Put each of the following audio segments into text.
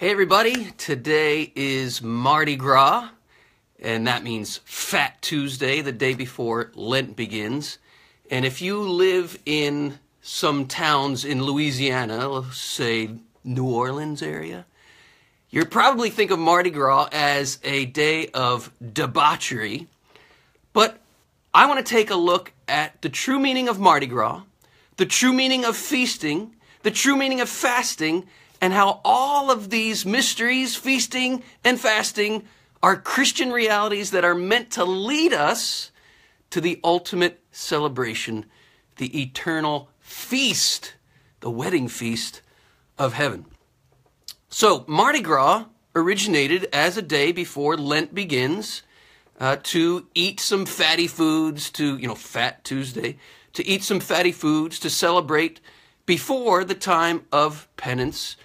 Hey everybody, today is Mardi Gras, and that means Fat Tuesday, the day before Lent begins. And if you live in some towns in Louisiana, say New Orleans area, you probably think of Mardi Gras as a day of debauchery. But I want to take a look at the true meaning of Mardi Gras, the true meaning of feasting, the true meaning of fasting, and how all of these mysteries, feasting and fasting, are Christian realities that are meant to lead us to the ultimate celebration, the eternal feast, the wedding feast of heaven. So Mardi Gras originated as a day before Lent begins to eat some fatty foods, Fat Tuesday, to eat some fatty foods to celebrate before the time of penance,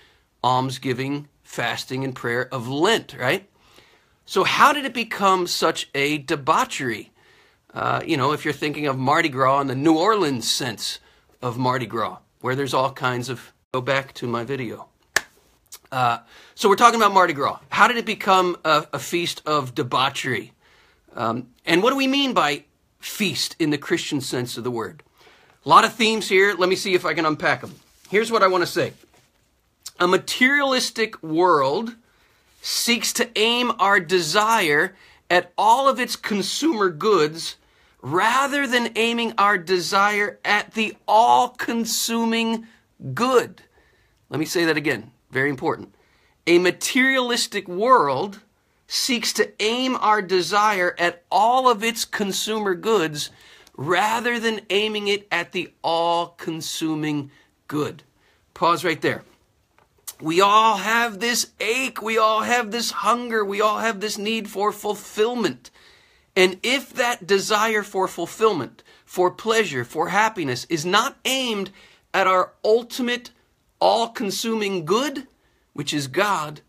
almsgiving, fasting, and prayer of Lent, right? So how did it become such a debauchery? If you're thinking of Mardi Gras in the New Orleans sense of Mardi Gras, where there's all kinds of... Go back to my video. So we're talking about Mardi Gras. How did it become a feast of debauchery? And what do we mean by feast in the Christian sense of the word? A lot of themes here. Let me see if I can unpack them. Here's what I want to say. A materialistic world seeks to aim our desire at all of its consumer goods rather than aiming our desire at the all-consuming good. Let me say that again. Very important. A materialistic world seeks to aim our desire at all of its consumer goods rather than aiming it at the all-consuming good. Pause right there. We all have this ache, we all have this hunger, we all have this need for fulfillment. And if that desire for fulfillment, for pleasure, for happiness is not aimed at our ultimate all-consuming good, which is God,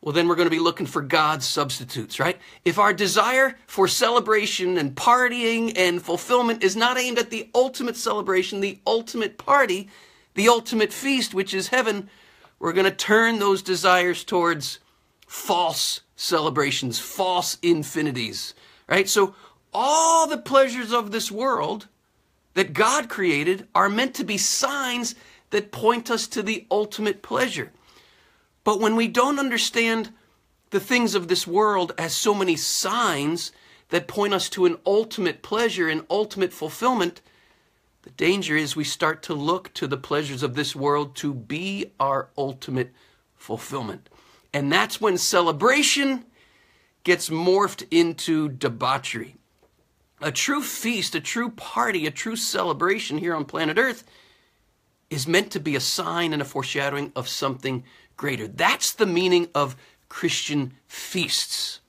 well, then we're going to be looking for God's substitutes, right? If our desire for celebration and partying and fulfillment is not aimed at the ultimate celebration, the ultimate party, the ultimate feast, which is heaven, we're going to turn those desires towards false celebrations, false infinities, right? So all the pleasures of this world that God created are meant to be signs that point us to the ultimate pleasure. But when we don't understand the things of this world as so many signs that point us to an ultimate pleasure and ultimate fulfillment, the danger is we start to look to the pleasures of this world to be our ultimate fulfillment. And that's when celebration gets morphed into debauchery. A true feast, a true party, a true celebration here on planet Earth is meant to be a sign and a foreshadowing of something greater. That's the meaning of Christian feasts.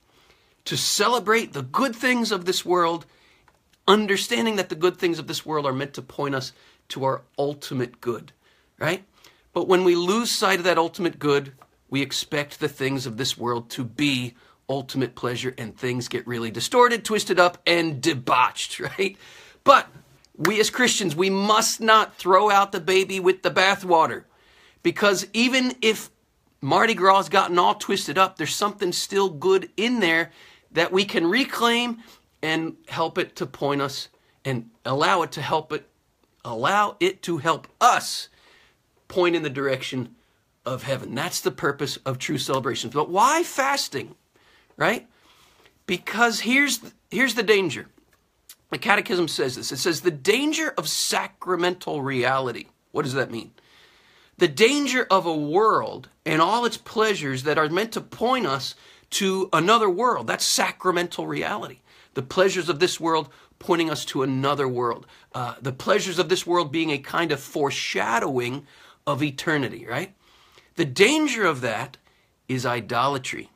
To celebrate the good things of this world, understanding that the good things of this world are meant to point us to our ultimate good, right? But when we lose sight of that ultimate good, we expect the things of this world to be ultimate pleasure, and things get really distorted, twisted up, and debauched, right? But we as Christians, we must not throw out the baby with the bathwater, because even if Mardi Gras has gotten all twisted up, there's something still good in there that we can reclaim and help it to point us and allow it to help us point in the direction of heaven. That's the purpose of true celebrations. But why fasting, right? Because here's the danger. The Catechism says this. It says the danger of sacramental reality. What does that mean? The danger of a world and all its pleasures that are meant to point us to another world. That's sacramental reality. The pleasures of this world pointing us to another world. The pleasures of this world being a kind of foreshadowing of eternity, right? The danger of that is idolatry.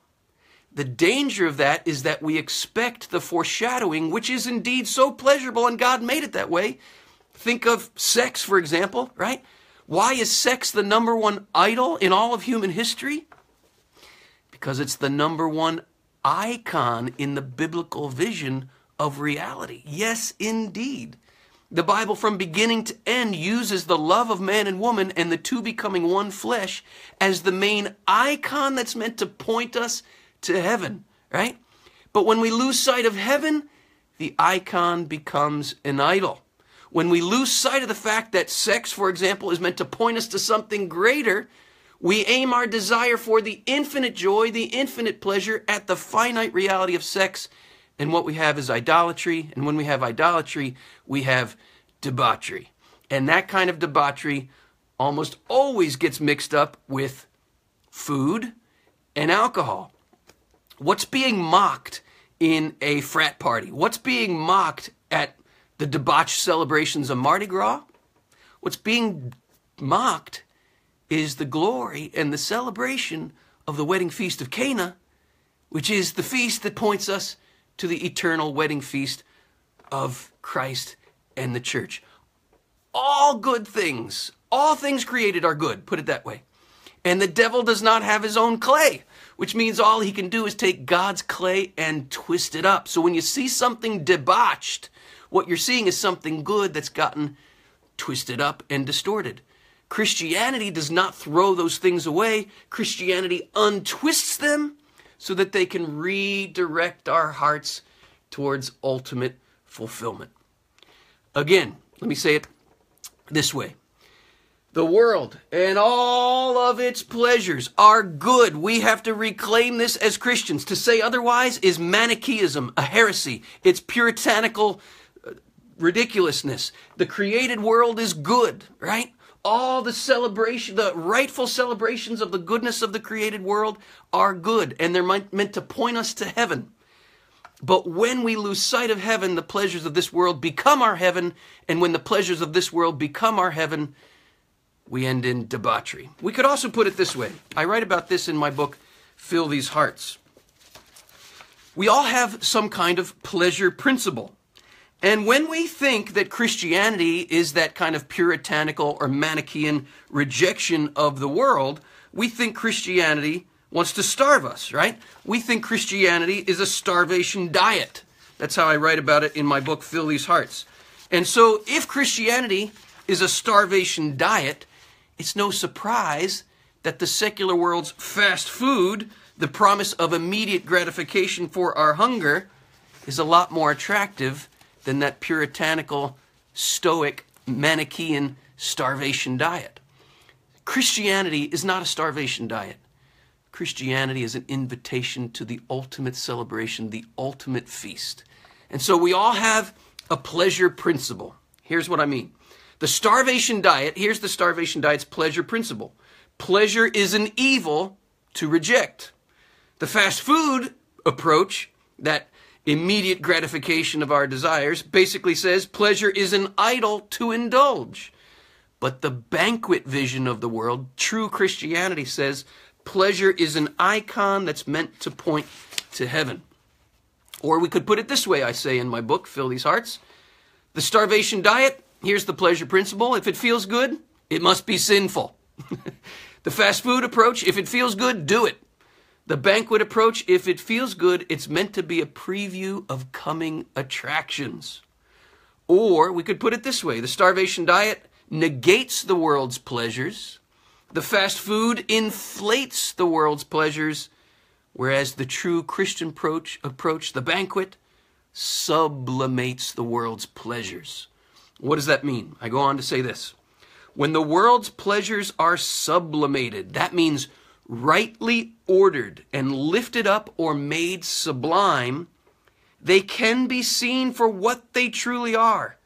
The danger of that is that we expect the foreshadowing, which is indeed so pleasurable, and God made it that way. Think of sex, for example, right? Why is sex the number one idol in all of human history? Because it's the number one icon in the biblical vision of reality. Yes, indeed. The Bible from beginning to end uses the love of man and woman and the two becoming one flesh as the main icon that's meant to point us to heaven, right? But when we lose sight of heaven, the icon becomes an idol. When we lose sight of the fact that sex, for example, is meant to point us to something greater, we aim our desire for the infinite joy, the infinite pleasure at the finite reality of sex, and what we have is idolatry, and when we have idolatry, we have debauchery. And that kind of debauchery almost always gets mixed up with food and alcohol. What's being mocked in a frat party? What's being mocked at the debauched celebrations of Mardi Gras? What's being mocked is the glory and the celebration of the wedding feast of Cana, which is the feast that points us to the eternal wedding feast of Christ and the church. All good things, all things created are good, put it that way. And the devil does not have his own clay, which means all he can do is take God's clay and twist it up. So when you see something debauched, what you're seeing is something good that's gotten twisted up and distorted. Christianity does not throw those things away. Christianity untwists them so that they can redirect our hearts towards ultimate fulfillment. Again, let me say it this way. The world and all of its pleasures are good. We have to reclaim this as Christians. To say otherwise is Manichaeism, a heresy. It's puritanical ridiculousness. The created world is good, right? All the celebration, the rightful celebrations of the goodness of the created world are good, and they're meant to point us to heaven. But when we lose sight of heaven, the pleasures of this world become our heaven, and when the pleasures of this world become our heaven, we end in debauchery. We could also put it this way. I write about this in my book, Fill These Hearts. We all have some kind of pleasure principle. And when we think that Christianity is that kind of puritanical or Manichaean rejection of the world, we think Christianity wants to starve us, right? We think Christianity is a starvation diet. That's how I write about it in my book, Fill These Hearts. And so if Christianity is a starvation diet, it's no surprise that the secular world's fast food, the promise of immediate gratification for our hunger, is a lot more attractive than that puritanical, stoic, Manichaean starvation diet. Christianity is not a starvation diet. Christianity is an invitation to the ultimate celebration, the ultimate feast. And so we all have a pleasure principle. Here's what I mean. The starvation diet, here's the starvation diet's pleasure principle. Pleasure is an evil to reject. The fast food approach, that immediate gratification of our desires, basically says pleasure is an idol to indulge. But the banquet vision of the world, true Christianity, says pleasure is an icon that's meant to point to heaven. Or we could put it this way, I say in my book, Fill These Hearts. The starvation diet, here's the pleasure principle. If it feels good, it must be sinful. The fast food approach, if it feels good, do it. The banquet approach, if it feels good, it's meant to be a preview of coming attractions. Or we could put it this way. The starvation diet negates the world's pleasures. The fast food inflates the world's pleasures, whereas the true Christian approach, the banquet, sublimates the world's pleasures. What does that mean? I go on to say this. When the world's pleasures are sublimated, that means rightly ordered and lifted up or made sublime, they can be seen for what they truly are,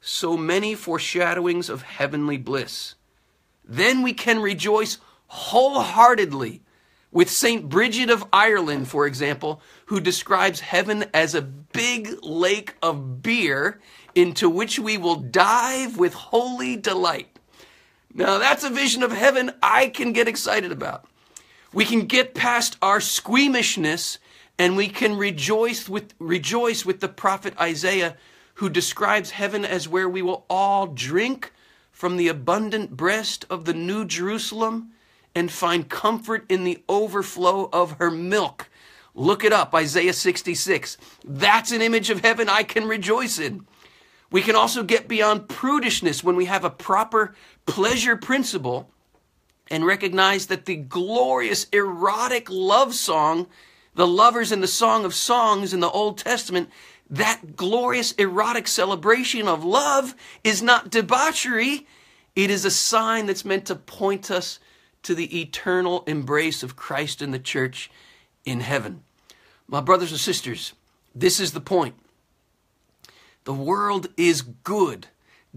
so many foreshadowings of heavenly bliss. Then we can rejoice wholeheartedly with St. Bridget of Ireland, for example, who describes heaven as a big lake of beer into which we will dive with holy delight. Now that's a vision of heaven I can get excited about. We can get past our squeamishness and we can rejoice with the prophet Isaiah, who describes heaven as where we will all drink from the abundant breast of the New Jerusalem and find comfort in the overflow of her milk. Look it up, Isaiah 66. That's an image of heaven I can rejoice in. We can also get beyond prudishness when we have a proper pleasure principle and recognize that the glorious erotic love song, the lovers in the Song of Songs in the Old Testament, that glorious erotic celebration of love is not debauchery. It is a sign that's meant to point us to the eternal embrace of Christ and the church in heaven. My brothers and sisters, this is the point. The world is good.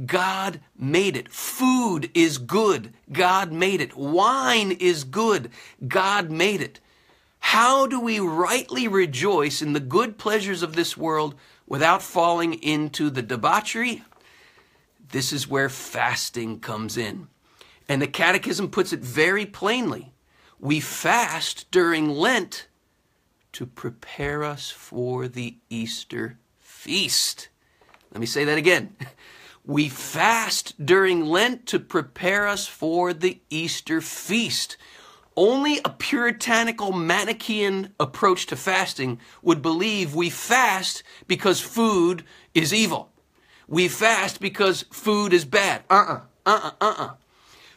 God made it. Food is good. God made it. Wine is good. God made it. How do we rightly rejoice in the good pleasures of this world without falling into the debauchery? This is where fasting comes in. And the Catechism puts it very plainly. We fast during Lent to prepare us for the Easter feast. Let me say that again. We fast during Lent to prepare us for the Easter feast. Only a puritanical Manichaean approach to fasting would believe we fast because food is evil. We fast because food is bad.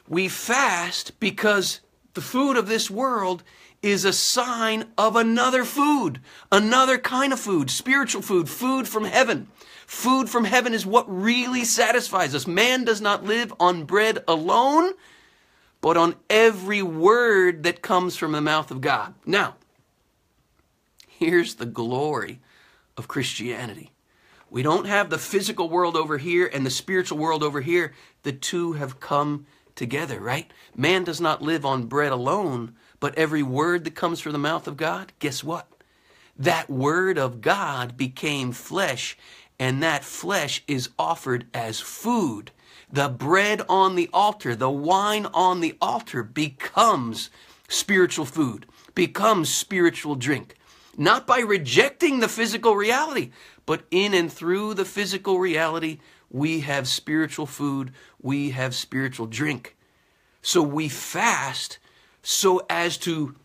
We fast because the food of this world is a sign of another food, another kind of food, spiritual food, food from heaven. Food from heaven is what really satisfies us. Man does not live on bread alone, but on every word that comes from the mouth of God. Now, here's the glory of Christianity. We don't have the physical world over here and the spiritual world over here. The two have come together, right? Man does not live on bread alone, but every word that comes from the mouth of God, guess what? That word of God became flesh, and that flesh is offered as food. The bread on the altar, the wine on the altar becomes spiritual food, becomes spiritual drink. Not by rejecting the physical reality, but in and through the physical reality, we have spiritual food, we have spiritual drink. So we fast so as to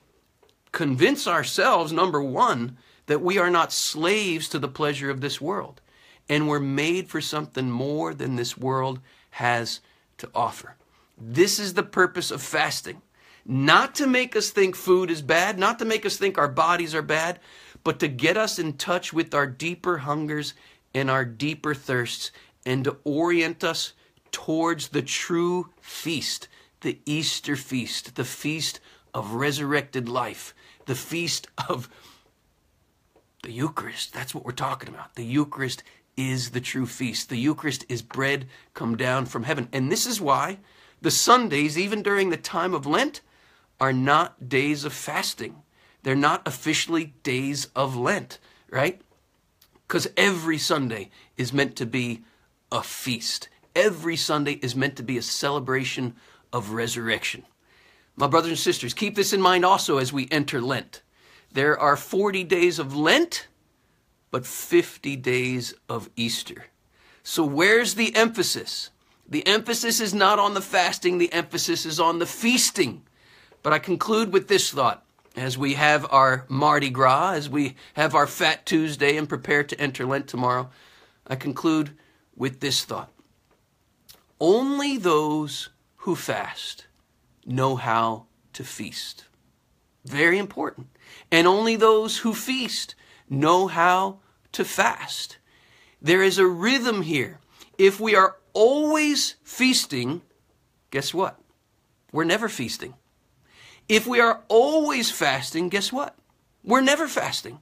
convince ourselves, number one, that we are not slaves to the pleasure of this world, and we're made for something more than this world has to offer. This is the purpose of fasting. Not to make us think food is bad, not to make us think our bodies are bad, but to get us in touch with our deeper hungers and our deeper thirsts, and to orient us towards the true feast, the Easter feast, the feast of resurrected life, the feast of the Eucharist. That's what we're talking about. The Eucharist is the true feast. The Eucharist is bread come down from heaven. And this is why the Sundays, even during the time of Lent, are not days of fasting. They're not officially days of Lent, right? Because every Sunday is meant to be a feast. Every Sunday is meant to be a celebration of resurrection. My brothers and sisters, keep this in mind also as we enter Lent. There are 40 days of Lent, but 50 days of Easter. So where's the emphasis? The emphasis is not on the fasting, the emphasis is on the feasting. But I conclude with this thought. As we have our Mardi Gras, as we have our Fat Tuesday and prepare to enter Lent tomorrow, I conclude with this thought. Only those who fast know how to feast. Very important. And only those who feast know how to fast. There is a rhythm here. If we are always feasting, guess what? We're never feasting. If we are always fasting, guess what? We're never fasting,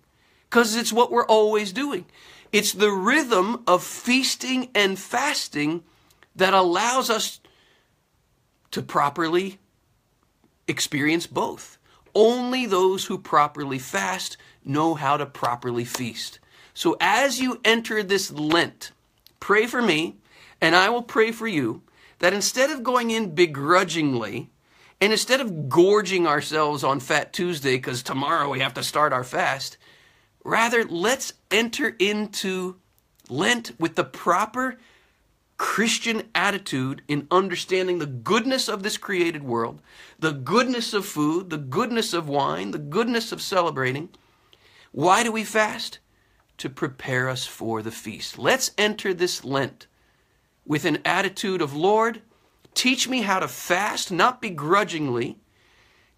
because it's what we're always doing. It's the rhythm of feasting and fasting that allows us to properly experience both. Only those who properly fast know how to properly feast. So as you enter this Lent, pray for me, and I will pray for you, that instead of going in begrudgingly, and instead of gorging ourselves on Fat Tuesday because tomorrow we have to start our fast, rather let's enter into Lent with the proper Christian attitude in understanding the goodness of this created world, the goodness of food, the goodness of wine, the goodness of celebrating. Why do we fast? to prepare us for the feast. Let's enter this Lent with an attitude of, Lord, teach me how to fast, not begrudgingly.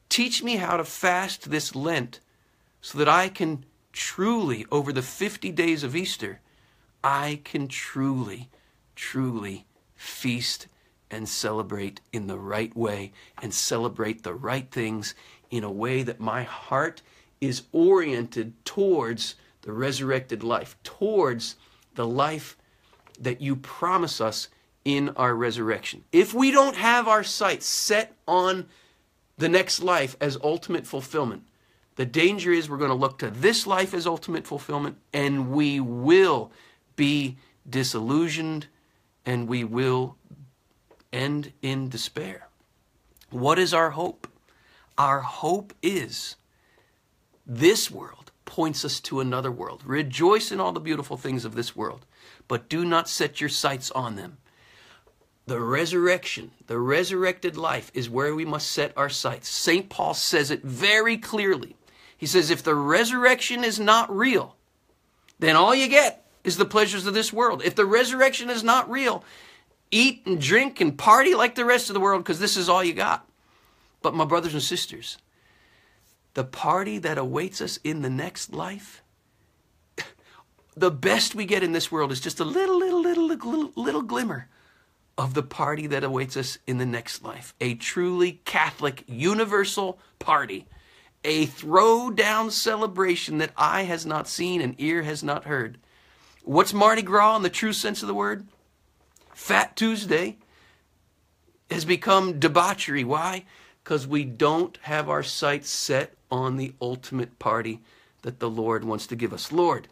Teach me how to fast this Lent so that I can truly, over the 50 days of Easter, I can truly, truly feast and celebrate in the right way and celebrate the right things in a way that my heart is oriented towards the resurrected life, towards the life that you promise us in our resurrection. If we don't have our sights set on the next life as ultimate fulfillment, the danger is we're going to look to this life as ultimate fulfillment, and we will be disillusioned, and we will end in despair. What is our hope? Our hope is this world points us to another world. Rejoice in all the beautiful things of this world, but do not set your sights on them. The resurrection, the resurrected life is where we must set our sights. St. Paul says it very clearly. He says, if the resurrection is not real, then all you get is the pleasures of this world. If the resurrection is not real, eat and drink and party like the rest of the world because this is all you got. But my brothers and sisters, the party that awaits us in the next life, the best we get in this world is just a little glimmer of the party that awaits us in the next life. A truly Catholic, universal party. A throwdown celebration that eye has not seen and ear has not heard. What's Mardi Gras in the true sense of the word? Fat Tuesday has become debauchery. Why? Because we don't have our sights set on the ultimate party that the Lord wants to give us. Lord,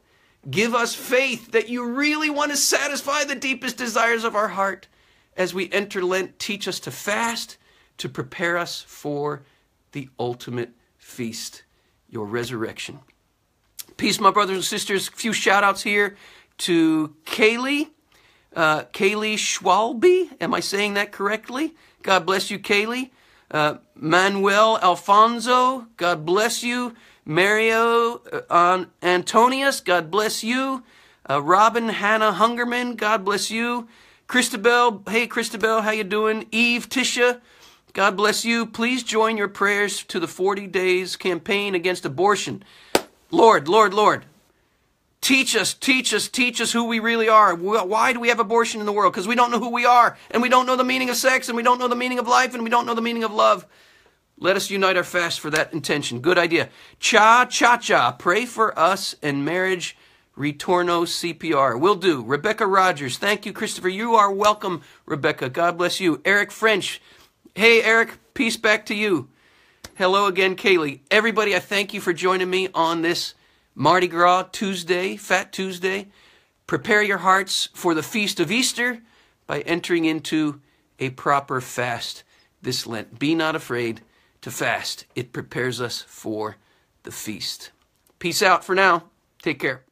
give us faith that you really want to satisfy the deepest desires of our heart. As we enter Lent, teach us to fast, to prepare us for the ultimate feast, your resurrection. Peace, my brothers and sisters. A few shout-outs here to Kaylee Schwalby. Am I saying that correctly? God bless you, Kaylee. Manuel Alfonso, God bless you. Mario Antonius, God bless you. Robin Hannah Hungerman, God bless you. Christabel, hey Christabel, how you doing? Eve Tisha, God bless you. Please join your prayers to the 40 Days Campaign Against Abortion. Lord, Lord, Lord, teach us who we really are. Why do we have abortion in the world? Because we don't know who we are, and we don't know the meaning of sex, and we don't know the meaning of life, and we don't know the meaning of love. Let us unite our fast for that intention. Good idea. Cha-cha-cha, pray for us and marriage. Retorno CPR. Will do. Rebecca Rogers. Thank you, Christopher. You are welcome, Rebecca. God bless you. Eric French. Hey, Eric. Peace back to you. Hello again, Kaylee. Everybody, I thank you for joining me on this Mardi Gras Tuesday, Fat Tuesday. Prepare your hearts for the Feast of Easter by entering into a proper fast this Lent. Be not afraid to fast. It prepares us for the feast. Peace out for now. Take care.